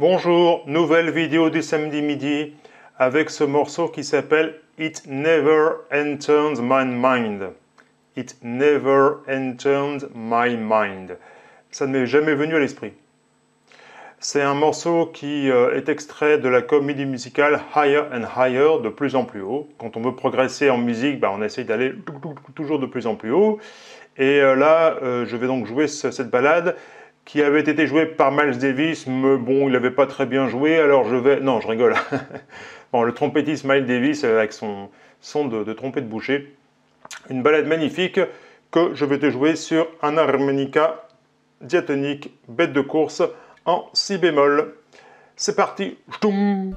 Bonjour, nouvelle vidéo du samedi midi avec ce morceau qui s'appelle It Never Entered My Mind. It Never Entered My Mind. Ça ne m'est jamais venu à l'esprit. C'est un morceau qui est extrait de la comédie musicale Higher and Higher, de plus en plus haut. Quand on veut progresser en musique, on essaye d'aller toujours de plus en plus haut. Et là, je vais donc jouer cette balade qui avait été joué par Miles Davis, mais bon, il n'avait pas très bien joué, alors je vais... Non, je rigole. Bon, le trompettiste Miles Davis, avec son son de trompette bouchée. Une balade magnifique que je vais te jouer sur un harmonica diatonique, bête de course, en si bémol. C'est parti. Ch'toum.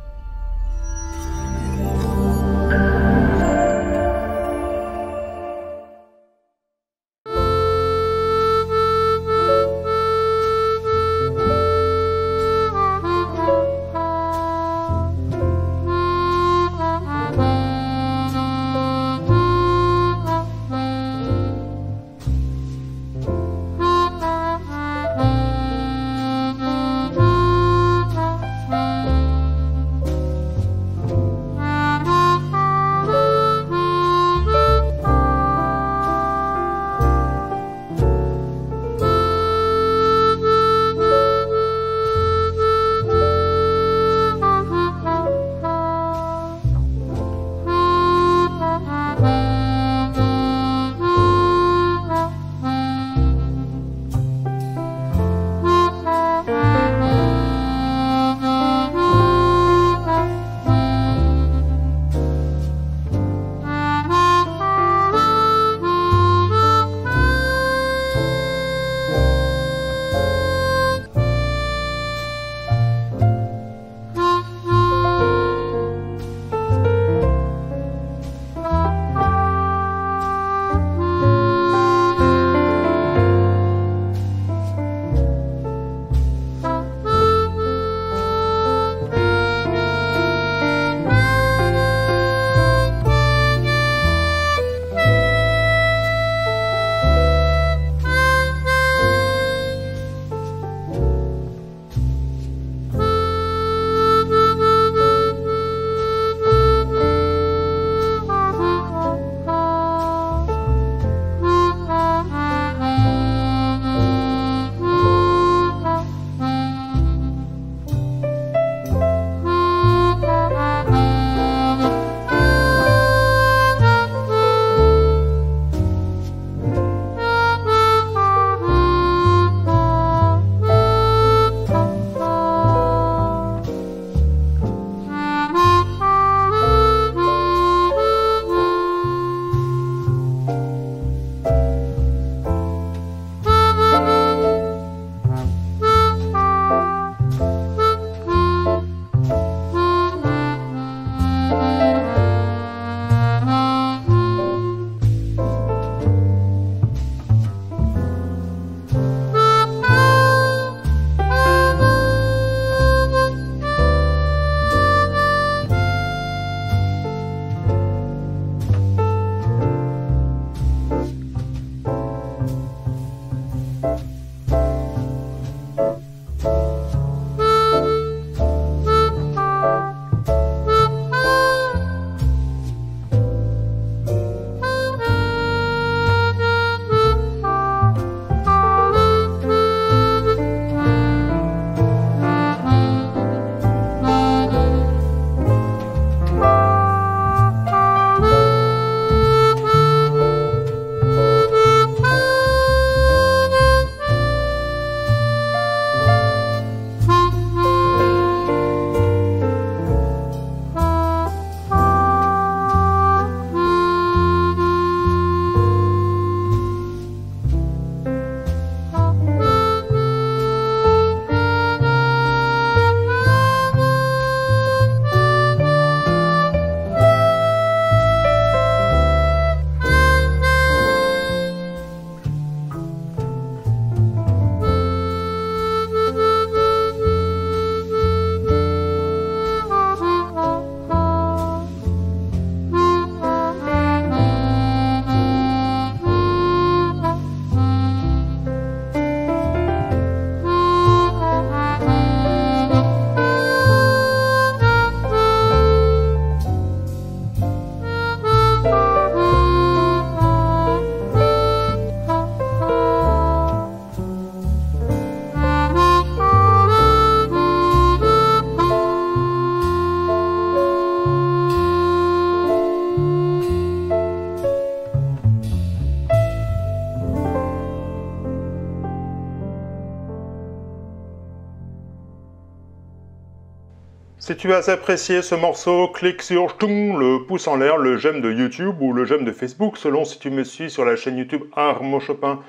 Si tu as apprécié ce morceau, clique sur le pouce en l'air, le j'aime de YouTube ou le j'aime de Facebook, selon si tu me suis sur la chaîne YouTube HarmoChopin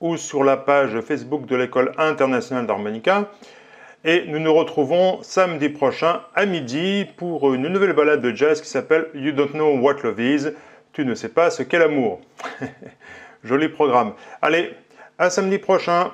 ou sur la page Facebook de l'École internationale d'harmonica. Et nous nous retrouvons samedi prochain à midi pour une nouvelle balade de jazz qui s'appelle You Don't Know What Love Is. Tu ne sais pas ce qu'est l'amour. Joli programme. Allez, à samedi prochain.